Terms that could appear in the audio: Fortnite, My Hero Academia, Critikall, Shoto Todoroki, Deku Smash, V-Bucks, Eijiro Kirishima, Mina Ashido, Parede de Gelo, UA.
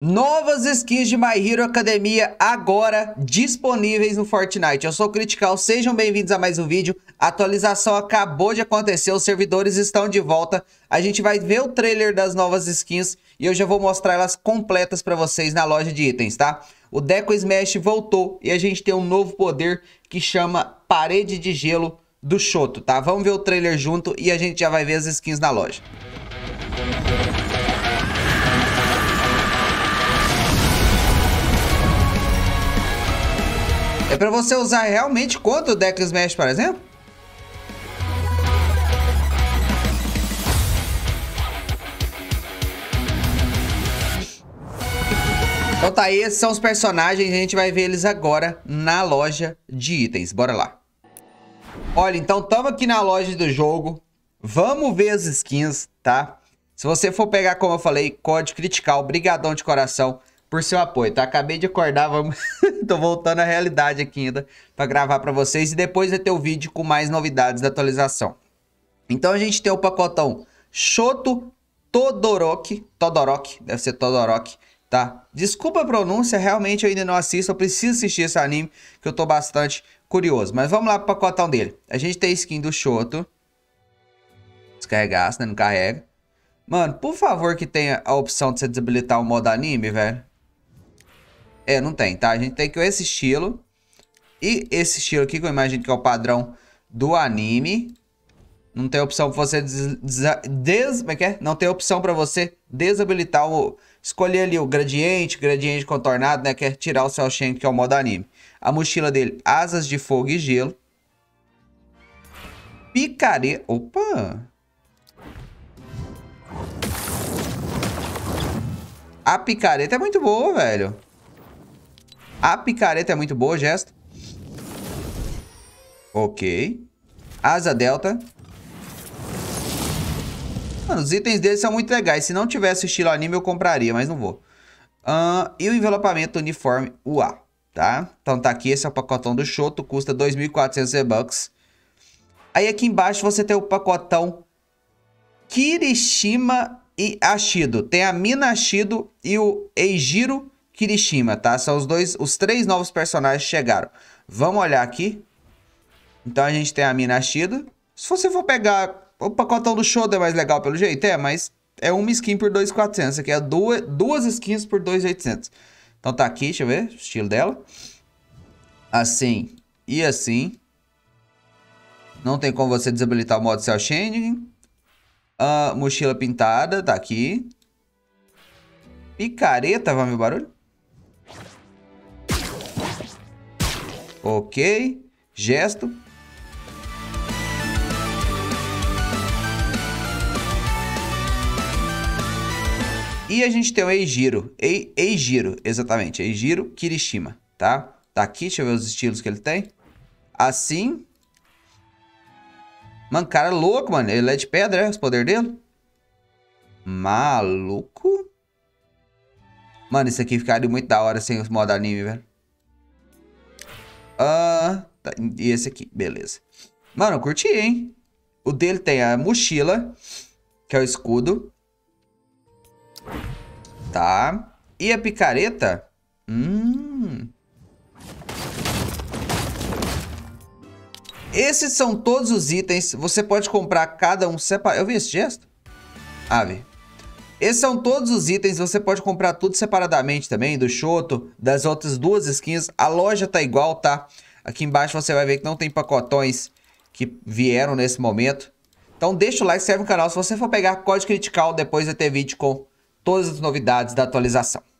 Novas skins de My Hero Academia agora disponíveis no Fortnite. Eu sou o Critikall, sejam bem-vindos a mais um vídeo. A atualização acabou de acontecer, os servidores estão de volta. A gente vai ver o trailer das novas skins e eu já vou mostrar elas completas para vocês na loja de itens, tá? O Deku Smash voltou e a gente tem um novo poder que chama Parede de Gelo do Shoto, tá? Vamos ver o trailer junto e a gente já vai ver as skins na loja. É pra você usar realmente contra o Deku Smash, por exemplo? Então tá aí, esses são os personagens, a gente vai ver eles agora na loja de itens, bora lá. Olha, então estamos aqui na loja do jogo, vamos ver as skins, tá? Se você for pegar, como eu falei, código Critikall, brigadão de coração por seu apoio, tá? Acabei de acordar, vamos... Tô voltando à realidade aqui ainda pra gravar pra vocês. E depois vai ter o vídeo com mais novidades da atualização. Então a gente tem o pacotão Shoto Todoroki. Todoroki, deve ser Todoroki, tá? Desculpa a pronúncia, realmente eu ainda não assisto. Eu preciso assistir esse anime, que eu tô bastante curioso. Mas vamos lá pro pacotão dele. A gente tem skin do Shoto. Descarregasse, né? Não carrega. Mano, por favor que tenha a opção de você desabilitar o modo anime, velho. É, não tem, tá? A gente tem que esse estilo. E esse estilo aqui, que eu imagino que é o padrão do anime. Não tem opção pra você não tem opção pra você desabilitar o... Escolher ali o gradiente contornado, né? Que é tirar o Cell Shading, que é o modo anime. A mochila dele, asas de fogo e gelo. Picareta... Opa! A picareta é muito boa, velho. A picareta é muito boa, gesto. Ok. Asa delta. Mano, os itens deles são muito legais. Se não tivesse estilo anime, eu compraria, mas não vou. E o envelopamento uniforme UA, tá? Então tá aqui, esse é o pacotão do Shoto. Custa 2.400 V-Bucks. Aí aqui embaixo você tem o pacotão Kirishima e Ashido. Tem a Mina Ashido e o Eijiro Kirishima, tá? São os três novos personagens que chegaram. Vamos olhar aqui. Então a gente tem a Mina Ashido. Se você for pegar... O pacotão do Shoto é mais legal pelo jeito, é, mas é uma skin por 2.400. Isso aqui é duas skins por 2.800. Então tá aqui, deixa eu ver o estilo dela. Assim e assim. Não tem como você desabilitar o modo Cell Shading. Mochila pintada, tá aqui. Picareta, vamos ver o barulho? Ok, gesto. E a gente tem o Eijiro, exatamente, Eijiro Kirishima, tá? Tá aqui, deixa eu ver os estilos que ele tem. Assim. Mano, cara louco, mano, ele é de pedra, é? Os poderes dele. Maluco. Mano, isso aqui ficaria muito da hora sem os modos anime, velho. Tá, e esse aqui, beleza. Mano, eu curti, hein? O dele tem a mochila, que é o escudo. Tá. E a picareta? Esses são todos os itens. Você pode comprar cada um separado. Eu vi esse gesto? Ah, vi. Esses são todos os itens, você pode comprar tudo separadamente também, do Shoto, das outras duas skins. A loja tá igual, tá? Aqui embaixo você vai ver que não tem pacotões que vieram nesse momento. Então deixa o like, se inscreve no canal. Se você for pegar código Critikall, depois vai ter vídeo com todas as novidades da atualização.